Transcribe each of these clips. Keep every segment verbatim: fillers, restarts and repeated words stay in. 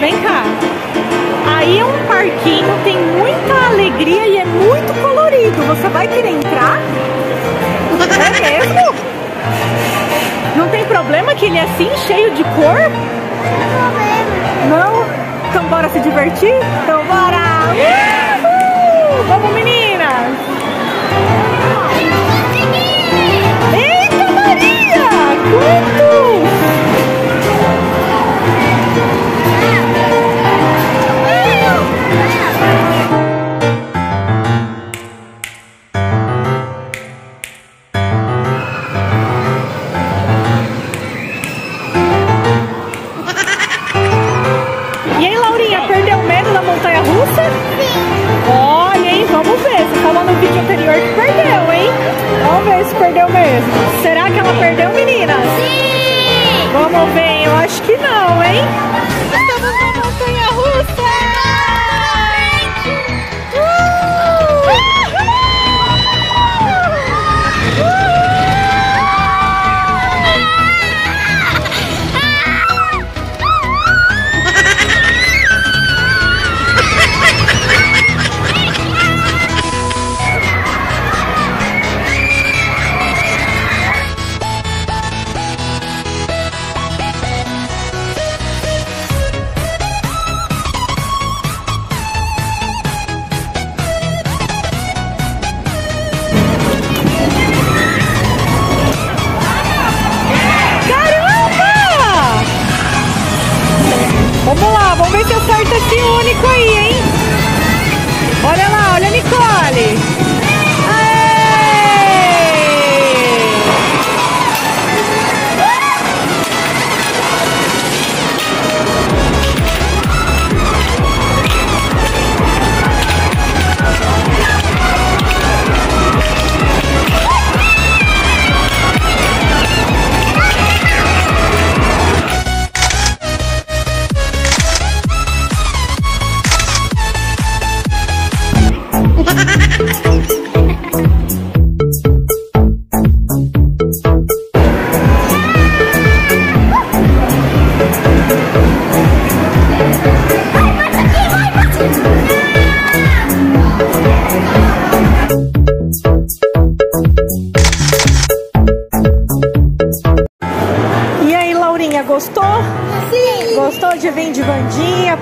Vem cá. Aí é um parquinho, tem muita alegria e é muito colorido. Você vai querer entrar? É mesmo? Não tem problema que ele é assim, cheio de cor? Não? Então bora se divertir? Então bora! Uhul! Vamos, meninas! Eita, Maria! Quanto!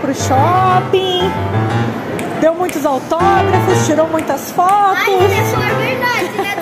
Pro shopping, deu muitos autógrafos, tirou muitas fotos. Ai, isso é verdade, né?